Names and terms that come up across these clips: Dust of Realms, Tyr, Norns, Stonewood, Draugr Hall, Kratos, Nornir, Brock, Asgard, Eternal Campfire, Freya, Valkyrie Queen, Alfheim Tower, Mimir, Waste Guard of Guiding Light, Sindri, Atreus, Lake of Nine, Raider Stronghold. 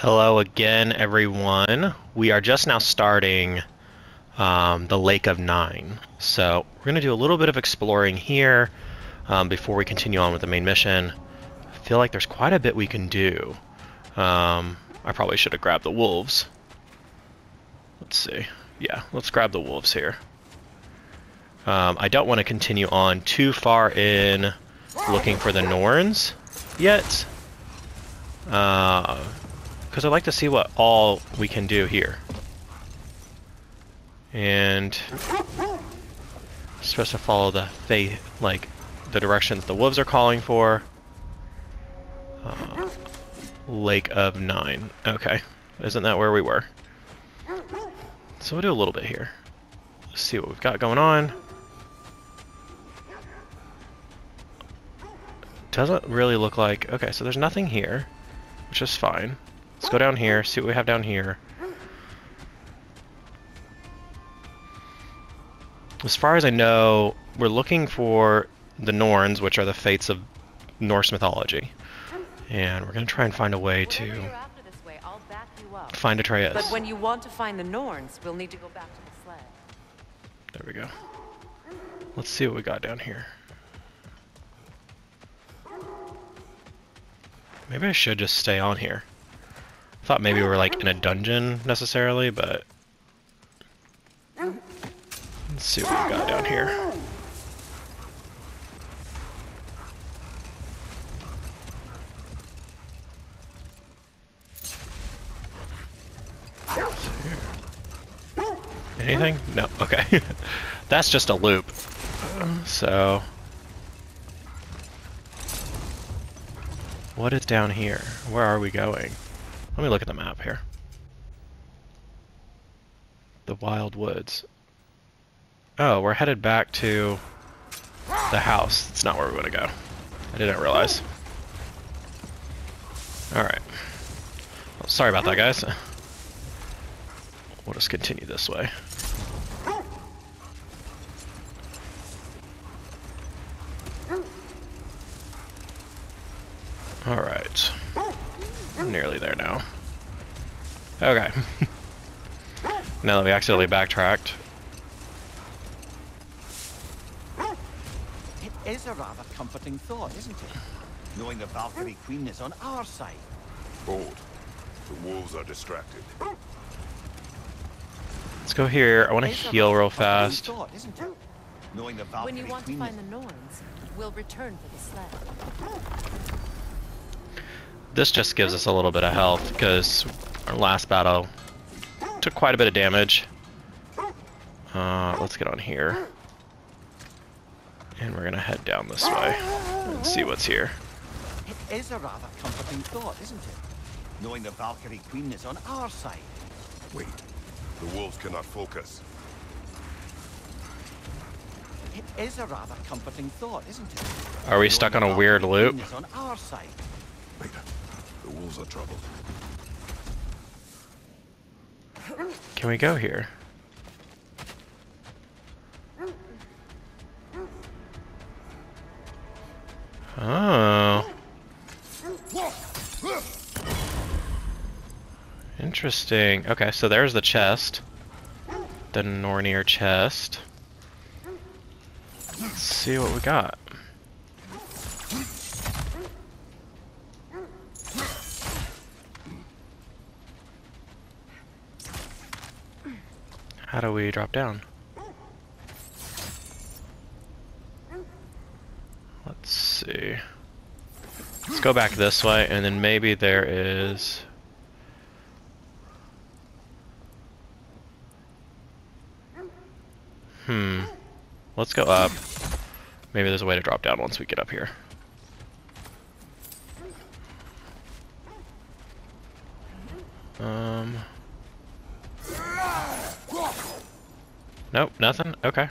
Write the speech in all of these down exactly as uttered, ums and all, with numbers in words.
Hello again, everyone. We are just now starting um, the Lake of Nine. So we're going to do a little bit of exploring here um, before we continue on with the main mission. I feel like there's quite a bit we can do. Um, I probably should have grabbed the wolves. Let's see. Yeah, let's grab the wolves here. Um, I don't want to continue on too far in looking for the Norns yet. Uh, because I'd like to see what all we can do here. And I'm supposed to follow the faith, like the directions the wolves are calling for. Uh, Lake of Nine. Okay, isn't that where we were? So we'll do a little bit here. Let's see what we've got going on. Doesn't really look like. Okay, so there's nothing here, which is fine. Let's go down here, see what we have down here. As far as I know, we're looking for the Norns, which are the fates of Norse mythology. And we're going to try and find a way to after this way, I'll back you up. Find Atreus. But when you want to find the Norns, we'll need to go back to the sled. There we go. Let's see what we got down here. Maybe I should just stay on here. Thought maybe we were like in a dungeon necessarily, but let's see what we got down here. Anything? No. Okay. That's just a loop. So what is down here? Where are we going? Let me look at the map here. The Wild Woods. Oh, we're headed back to the house. That's not where we want to go. I didn't realize. Alright. Well, sorry about that, guys. We'll just continue this way. Alright. I'm nearly there now. Okay. Now that we accidentally backtracked. It is a rather comforting thought, isn't it? Knowing the Valkyrie Queen is on our side. Bold. The wolves are distracted. Let's go here. I want to heal real fast. Thought, isn't it? Knowing the Valkyrie Queen. When you want to find the Norns, we'll return for the sled. This just gives us a little bit of health, because our last battle took quite a bit of damage. Uh, let's get on here. And we're going to head down this way and see what's here. It is a rather comforting thought, isn't it? Knowing the Valkyrie Queen is on our side. Wait, the wolves cannot focus. It is a rather comforting thought, isn't it? Are we stuck on a weird loop? Queen is on our side. Wait. The wolves are troubled. Can we go here? Oh. Interesting. Okay, so there's the chest. The Nornir chest. Let's see what we got. How do we drop down? Let's see. Let's go back this way, and then maybe there is... Hmm. Let's go up. Maybe there's a way to drop down once we get up here. Um... Nope, nothing? Okay.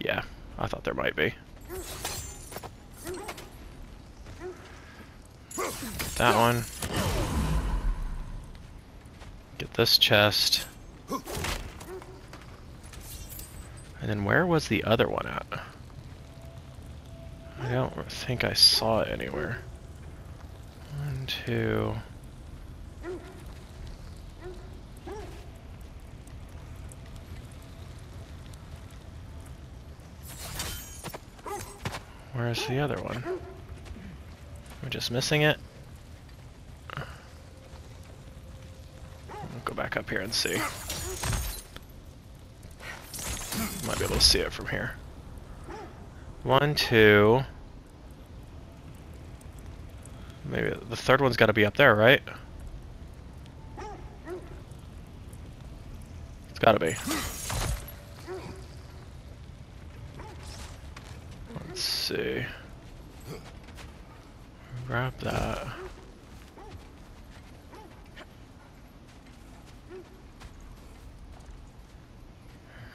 Yeah, I thought there might be. That one. Get this chest. And then where was the other one at? I don't think I saw it anywhere. One, two... Where's the other one? We're just missing it. We'll go back up here and see. Might be able to see it from here. One, two. Maybe the third one's got to be up there, right? It's got to be. Let's see. Grab that.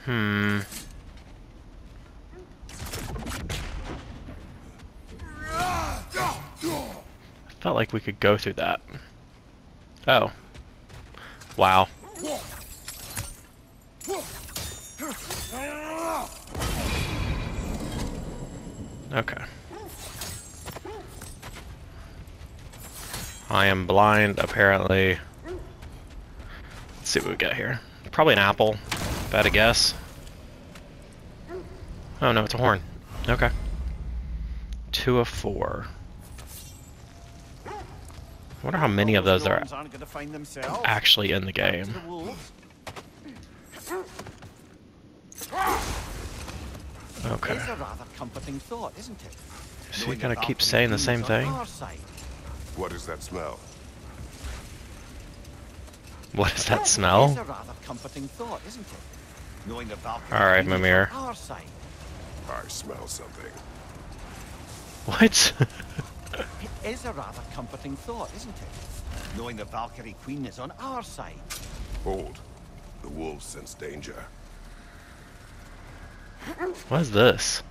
Hmm. I felt like we could go through that. Oh. Wow. Okay. I am blind, apparently. Let's see what we got here. Probably an apple, if I had to guess. Oh no, it's a horn. Okay. Two of four. I wonder how many of those are actually in the game. Okay. Is he gonna keep saying the same thing? What is that smell? What is that smell? Alright, Mimir. I smell something. What? It is a rather comforting thought, isn't it? Knowing the Valkyrie Queen is on our side. Hold. The wolves sense danger. What is this?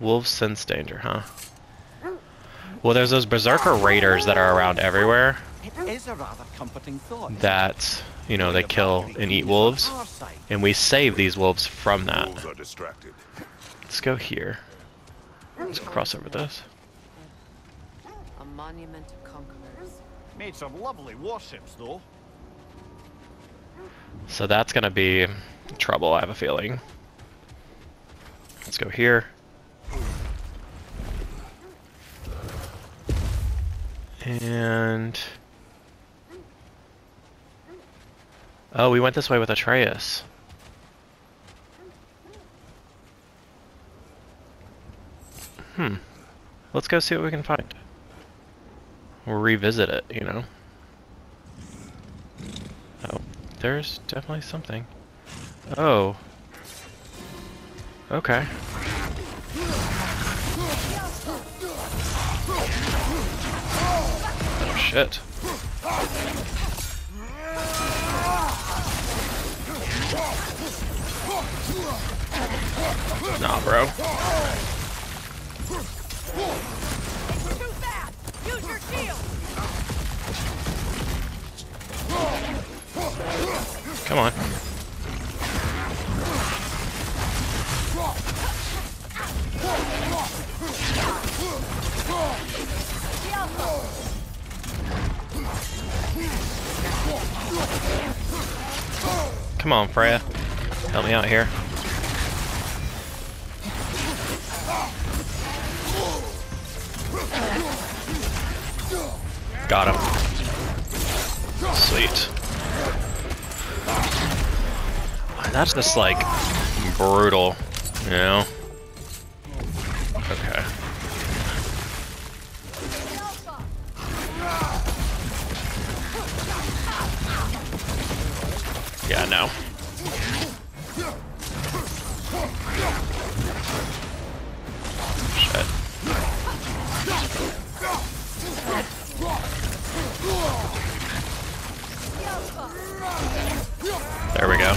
Wolves sense danger, huh? Well, there's those berserker raiders that are around everywhere. It is a rather comforting thought. That, you know, they kill and eat wolves, and we save these wolves from that. Let's go here. Let's cross over this. A monument of conquerors. Made some lovely warships, though. So that's gonna be trouble, I have a feeling. Let's go here. And... oh, we went this way with Atreus. Hmm. Let's go see what we can find. We'll revisit it, you know. Oh, there's definitely something. Oh. Okay. Oh, shit. Nah, bro. Too fast. Use your shield. Come on. Come on, Freya. Help me out here. Got him. Sweet. That's just like brutal, you know? Okay. Yeah, no. Shit. There we go.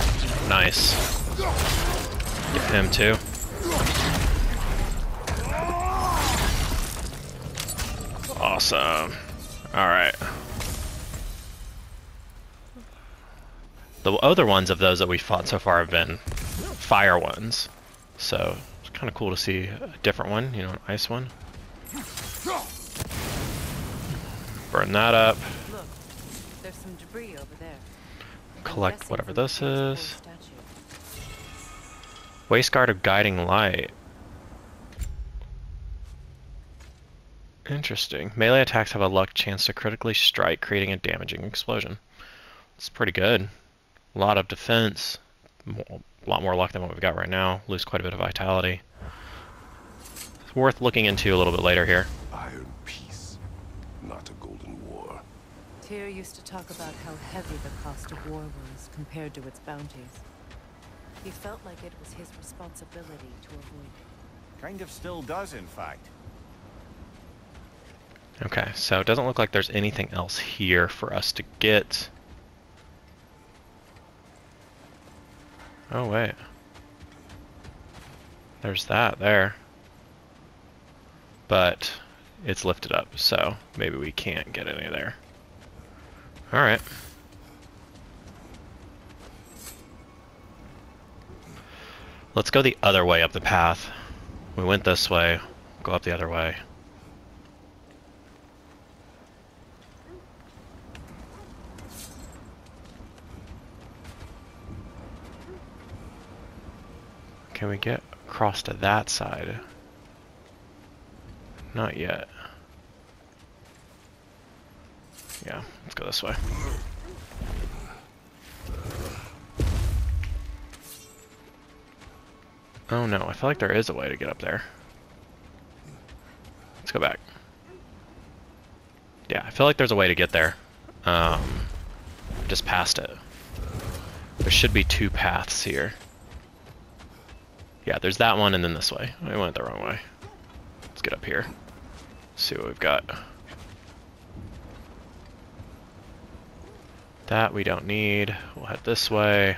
Nice. Get him too. Awesome. Alright. The other ones of those that we fought so far have been fire ones. So it's kind of cool to see a different one, you know, an ice one. Burn that up. Look, there's some debris over there. Collect whatever this is. Waste Guard of Guiding Light. Interesting. Melee attacks have a luck chance to critically strike, creating a damaging explosion. It's pretty good. A lot of defense. A lot more luck than what we've got right now. Lose quite a bit of vitality. It's worth looking into a little bit later here. Iron peace, not a golden war. Tyr used to talk about how heavy the cost of war was compared to its bounties. He felt like it was his responsibility to avoid it. Kind of still does, in fact. Okay, so it doesn't look like there's anything else here for us to get. Oh, wait. There's that there. But it's lifted up, so maybe we can't get any there. Alright. Let's go the other way up the path. We went this way, go up the other way. Can we get across to that side? Not yet. Yeah, let's go this way. Oh no, I feel like there is a way to get up there. Let's go back. Yeah, I feel like there's a way to get there. Um, just past it. There should be two paths here. Yeah, there's that one and then this way. I went the wrong way. Let's get up here. See what we've got. That we don't need. We'll head this way.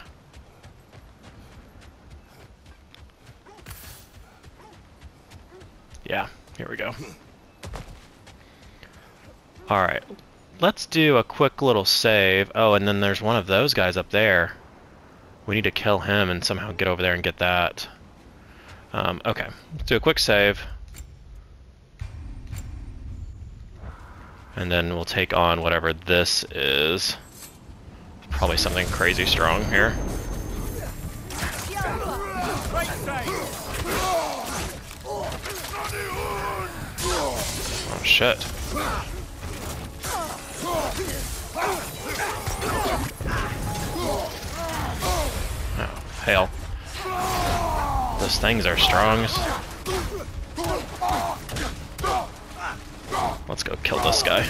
Yeah, here we go. Alright, let's do a quick little save. Oh, and then there's one of those guys up there. We need to kill him and somehow get over there and get that. Um, okay, let's do a quick save. And then we'll take on whatever this is. Probably something crazy strong here. Oh shit. Oh, hell. Those things are strong. Let's go kill this guy.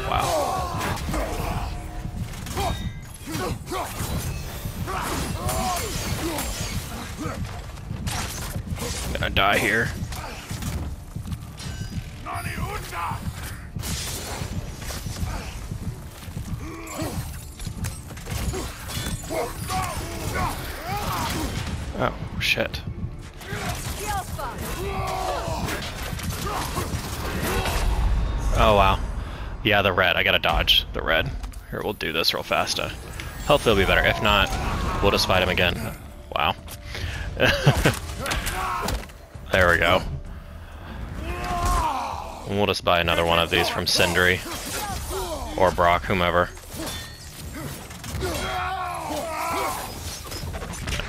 Oh, wow. I'm gonna die here. Oh, shit. Oh, wow. Yeah, the red. I gotta dodge the red. Here, we'll do this real fast. Uh, hopefully it'll be better. If not, we'll just fight him again. Wow. There we go. And we'll just buy another one of these from Sindri. Or Brock, whomever.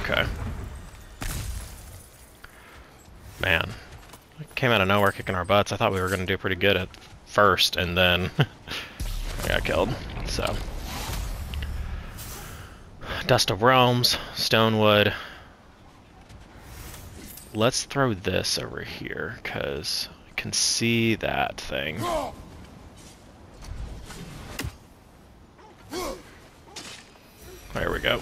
Okay. Man. It came out of nowhere kicking our butts. I thought we were going to do pretty good at first, and then I got killed. So. Dust of Realms, Stonewood. Let's throw this over here, because I can see that thing. There we go.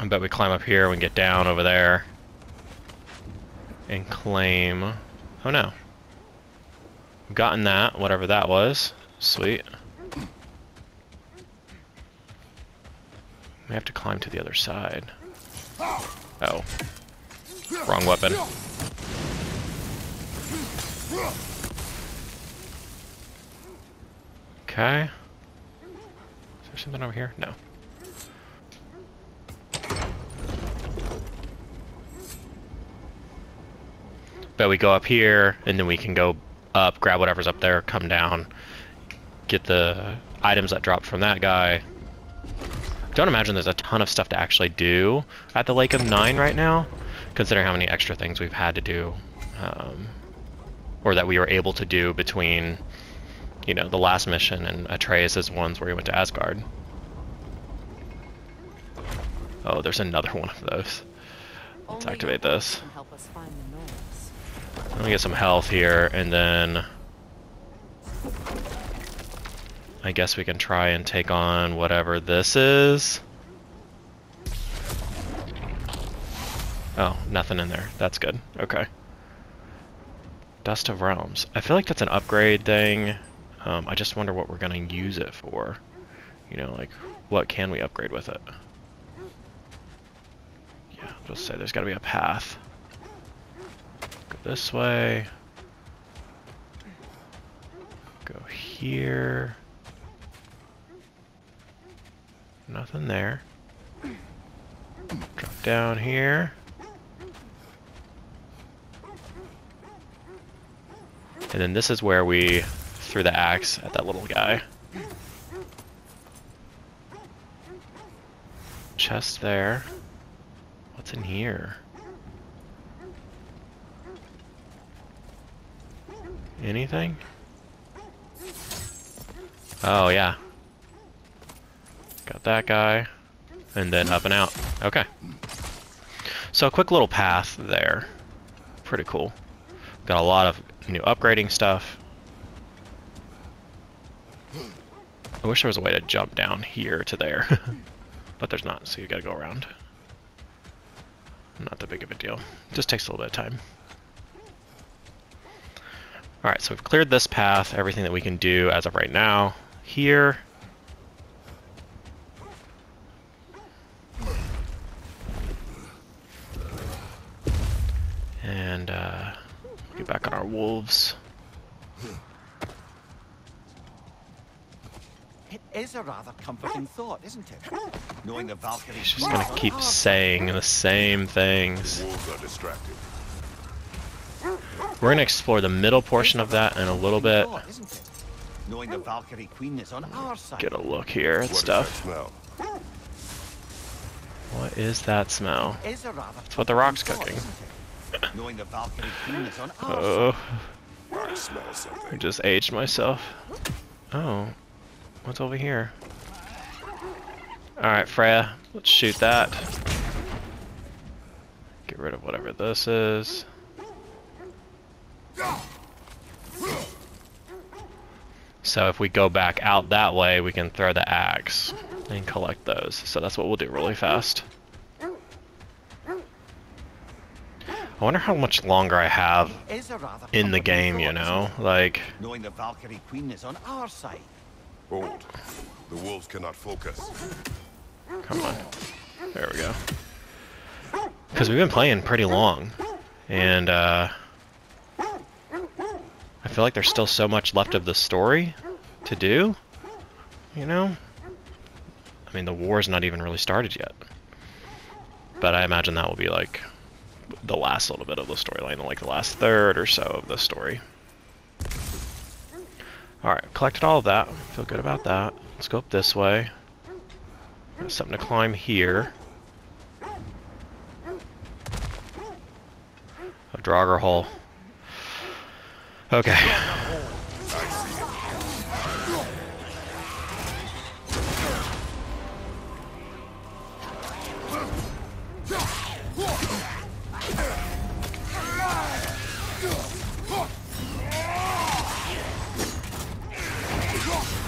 I bet we climb up here and get down over there. And claim... Oh no. We've gotten that, whatever that was. Sweet. We have to climb to the other side. Oh. Wrong weapon. Okay. Is there something over here? No. But we go up here, and then we can go up, grab whatever's up there, come down, get the items that dropped from that guy. Don't imagine there's a ton of stuff to actually do at the Lake of Nine right now, considering how many extra things we've had to do, um, or that we were able to do between, you know, the last mission and Atreus's ones where he went to Asgard. Oh, there's another one of those. Let's activate this. Let me get some health here, and then I guess we can try and take on whatever this is. Oh, nothing in there. That's good. Okay. Dust of Realms. I feel like that's an upgrade thing. Um, I just wonder what we're going to use it for. You know, like, what can we upgrade with it? Yeah, I'll just say there's got to be a path. Go this way. Go here. Nothing there. Drop down here. And then this is where we threw the axe at that little guy. Chest there. What's in here? Anything? Oh, yeah. Got that guy, and then up and out. Okay. So a quick little path there. Pretty cool. Got a lot of new upgrading stuff. I wish there was a way to jump down here to there, but there's not, so you gotta go around. Not that big of a deal. Just takes a little bit of time. Alright, so we've cleared this path, everything that we can do as of right now. Here. And uh, get back on our wolves. It is a rather comforting thought, isn't it? Knowing the Valkyrie. He's just gonna keep saying the same things. We're gonna explore the middle portion of that in a little bit. Knowing the Valkyrie Queen is on our side. Get a look here at stuff. What is that smell? That's what the rock's cooking. Knowing the Valkyrie Queen is on our side. Oh, I just aged myself. Oh, what's over here? All right, Freya, let's shoot that. Get rid of whatever this is. So if we go back out that way, we can throw the axe and collect those. So that's what we'll do really fast. I wonder how much longer I have in the game, you know? Like, knowing the Valkyrie Queen is on our side. Hold. The wolves cannot focus. Come on. There we go. Because we've been playing pretty long. And uh, I feel like there's still so much left of the story to do, you know? I mean, the war's not even really started yet. But I imagine that will be like the last little bit of the storyline, like the last third or so of the story. Alright, collected all of that. Feel good about that. Let's go up this way. Got something to climb here. A Draugr Hall. Okay.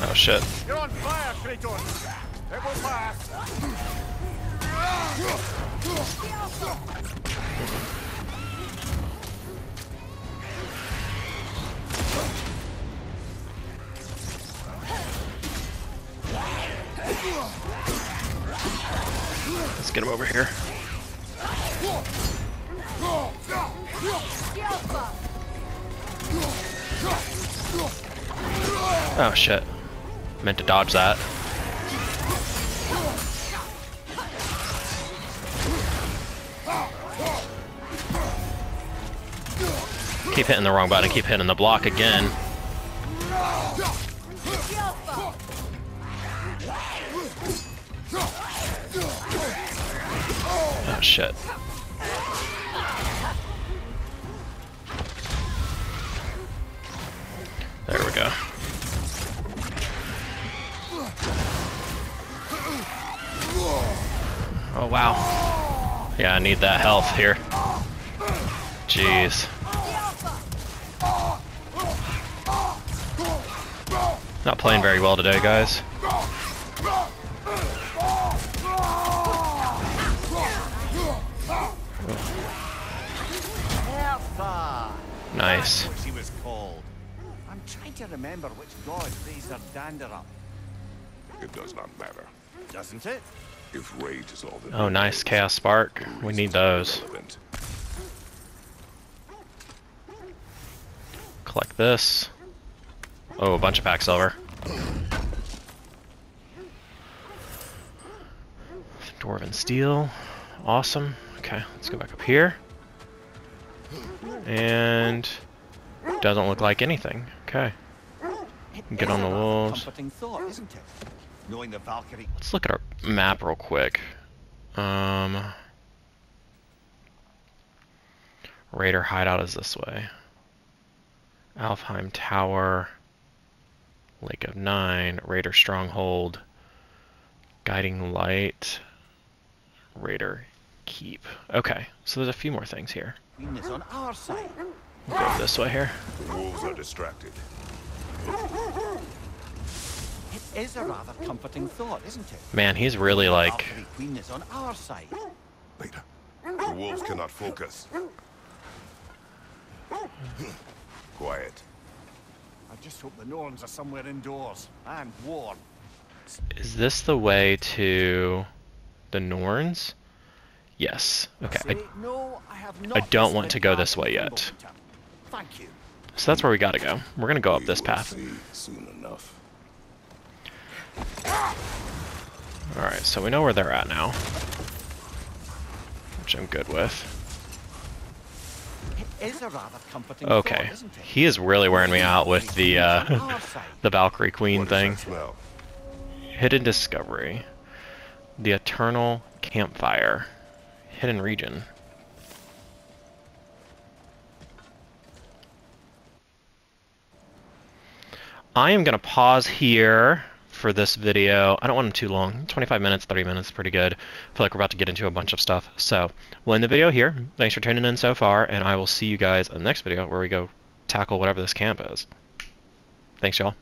Oh shit. You're on fire, Kratos. It will last. Let's get him over here. Oh shit. Meant to dodge that. Keep hitting the wrong button, keep hitting the block again. Oh shit. There we go. Oh wow. Yeah, I need that health here. Jeez. Not playing very well today, guys. Nice. I'm trying to remember which god raised her dander up. It does not matter. Doesn't it? If rage is all that. Oh, nice chaos spark. We need those. Collect this. Oh, a bunch of pack silver. Dwarven steel. Awesome. Okay, let's go back up here. And doesn't look like anything. Okay. Get on the wolves. Let's look at our map real quick. Um, Raider hideout is this way. Alfheim Tower. Lake of Nine. Raider Stronghold. Guiding Light. Raider Keep. Okay, so there's a few more things here. On our side. We'll go this way here. The wolves are distracted. It is a rather comforting thought, isn't it? Man, he's really like. Queen is on our side. Later. The wolves cannot focus. Quiet. I just hope the Norns are somewhere indoors and warm. Is this the way to the Norns? Yes. Okay. I, I don't want to go this way yet. Thank you. So that's where we gotta go. We're gonna go up this path. Alright, so we know where they're at now. Which I'm good with. Okay. He is really wearing me out with the uh, the Valkyrie Queen thing. Hidden Discovery. The Eternal Campfire. Hidden region. I am gonna pause here for this video. I don't want them too long. twenty-five minutes, thirty minutes, pretty good. I feel like we're about to get into a bunch of stuff. So we'll end the video here. Thanks for tuning in so far, and I will see you guys in the next video where we go tackle whatever this camp is. Thanks, y'all.